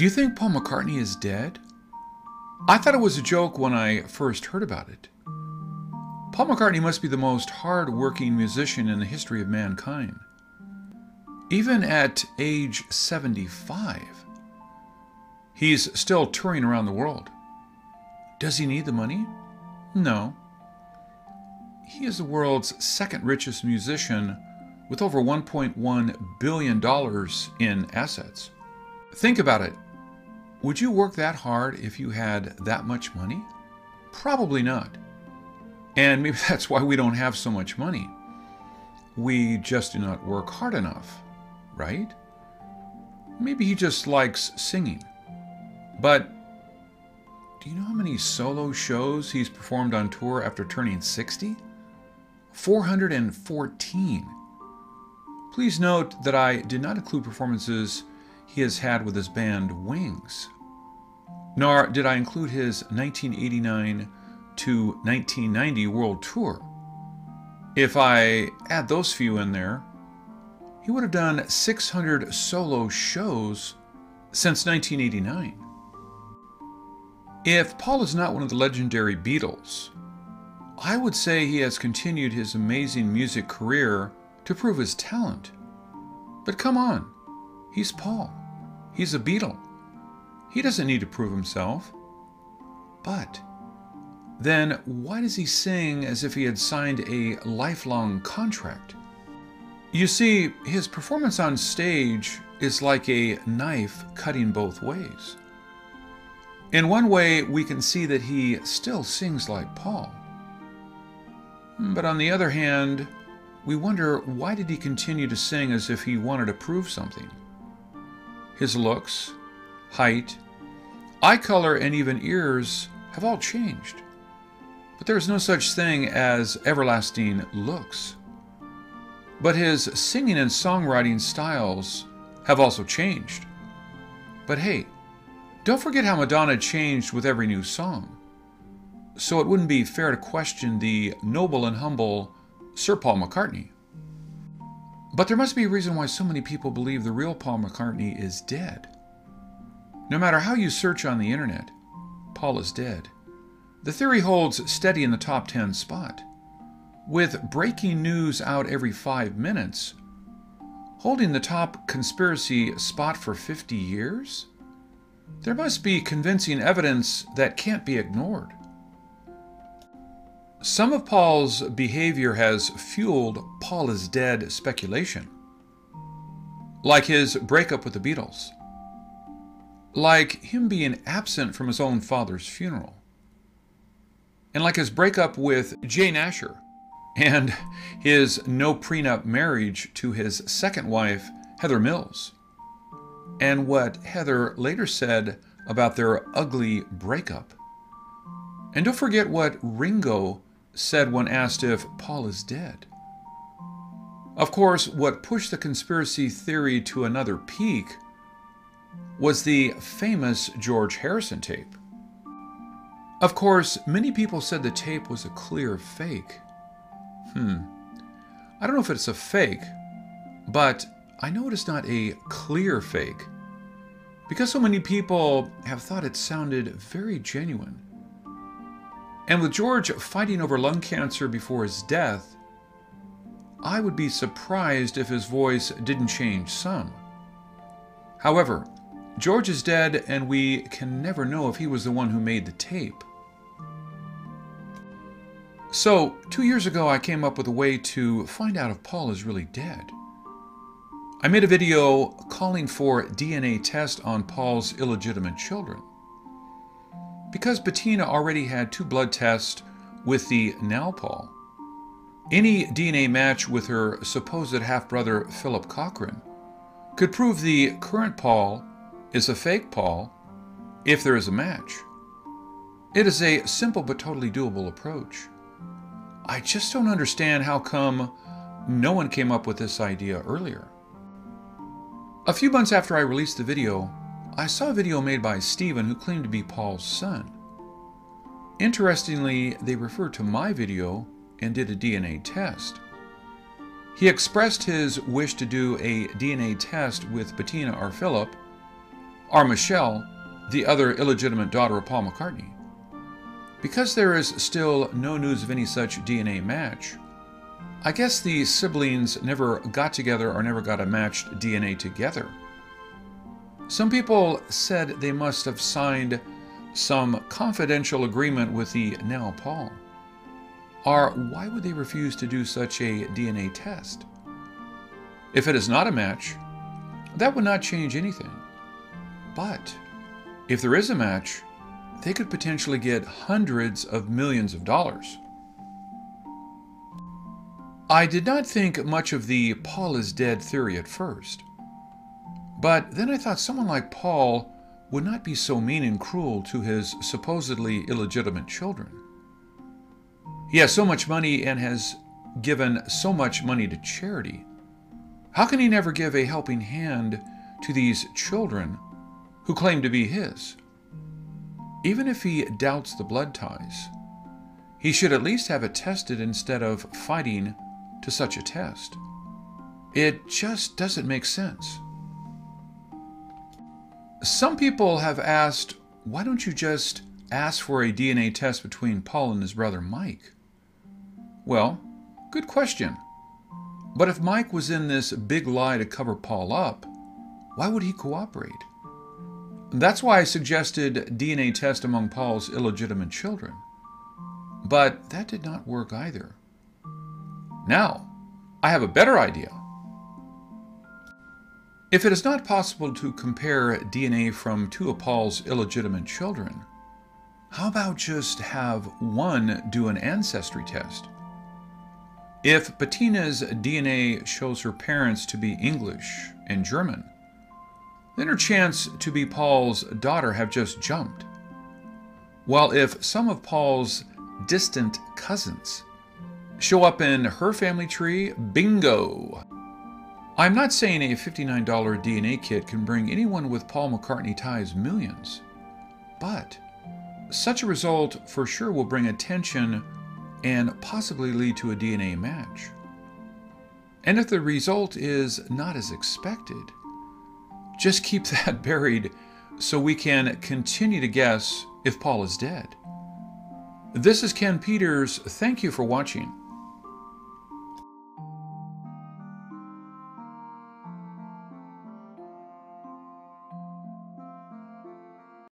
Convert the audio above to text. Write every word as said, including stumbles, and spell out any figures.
Do you think Paul McCartney is dead? I thought it was a joke when I first heard about it. Paul McCartney must be the most hard-working musician in the history of mankind. Even at age seventy-five, he's still touring around the world. Does he need the money? No. He is the world's second richest musician with over one point one billion dollars in assets. Think about it. Would you work that hard if you had that much money? Probably not. And maybe that's why we don't have so much money. We just do not work hard enough, right? Maybe he just likes singing. But do you know how many solo shows he's performed on tour after turning sixty? four hundred fourteen. Please note that I did not include performances he has had with his band Wings, nor did I include his nineteen eighty-nine to nineteen ninety world tour. If I add those few in there, he would have done six hundred solo shows since nineteen eighty-nine. If Paul is not one of the legendary Beatles, I would say he has continued his amazing music career to prove his talent. But come on, he's Paul. He's a Beatle. He doesn't need to prove himself. But then why does he sing as if he had signed a lifelong contract? You see, his performance on stage is like a knife cutting both ways. In one way, we can see that he still sings like Paul. But on the other hand, we wonder, why did he continue to sing as if he wanted to prove something? His looks, height, eye color, and even ears have all changed. But there is no such thing as everlasting looks. But his singing and songwriting styles have also changed. But hey, don't forget how Madonna changed with every new song. So it wouldn't be fair to question the noble and humble Sir Paul McCartney. But there must be a reason why so many people believe the real Paul McCartney is dead. No matter how you search on the internet, Paul is dead. The theory holds steady in the top ten spot, with breaking news out every five minutes, holding the top conspiracy spot for fifty years. There must be convincing evidence that can't be ignored. Some of Paul's behavior has fueled Paul is dead speculation, like his breakup with the Beatles, like him being absent from his own father's funeral, and like his breakup with Jane Asher and his no prenup marriage to his second wife, Heather Mills, and what Heather later said about their ugly breakup. And don't forget what Ringo said when asked if Paul is dead. Of course, what pushed the conspiracy theory to another peak was the famous George Harrison tape. Of course, many people said the tape was a clear fake. Hmm. I don't know if it's a fake, but I know it is not a clear fake, because so many people have thought it sounded very genuine. And with George fighting over lung cancer before his death, I would be surprised if his voice didn't change some. However, George is dead, and we can never know if he was the one who made the tape. So, two years ago, I came up with a way to find out if Paul is really dead. I made a video calling for D N A tests on Paul's illegitimate children. Because Bettina already had two blood tests with the now Paul, any D N A match with her supposed half-brother Philip Cochrane could prove the current Paul is a fake Paul if there is a match. It is a simple but totally doable approach. I just don't understand how come no one came up with this idea earlier. A few months after I released the video, I saw a video made by Stephen who claimed to be Paul's son. Interestingly, they referred to my video and did a D N A test. He expressed his wish to do a D N A test with Bettina or Philip, are Michelle, the other illegitimate daughter of Paul McCartney. Because there is still no news of any such D N A match, I guess the siblings never got together or never got a matched D N A together. Some people said they must have signed some confidential agreement with the now Paul. Or why would they refuse to do such a D N A test? If it is not a match, that would not change anything. But if there is a match, they could potentially get hundreds of millions of dollars. I did not think much of the Paul is dead theory at first. But then I thought someone like Paul would not be so mean and cruel to his supposedly illegitimate children. He has so much money and has given so much money to charity. How can he never give a helping hand to these children who claim to be his? Even if he doubts the blood ties, he should at least have it tested instead of fighting to such a test. It just doesn't make sense. Some people have asked, why don't you just ask for a D N A test between Paul and his brother Mike? Well, good question. But if Mike was in this big lie to cover Paul up, why would he cooperate? That's why I suggested D N A test among Paul's illegitimate children. But that did not work either. Now, I have a better idea. If it is not possible to compare D N A from two of Paul's illegitimate children, how about just have one do an ancestry test? If Bettina's D N A shows her parents to be English and German, then her chance to be Paul's daughter have just jumped. While if some of Paul's distant cousins show up in her family tree, bingo! I'm not saying a fifty-nine dollar D N A kit can bring anyone with Paul McCartney ties millions, but such a result for sure will bring attention and possibly lead to a D N A match. And if the result is not as expected, just keep that buried so we can continue to guess if Paul is dead. This is Ken Peters. Thank you for watching.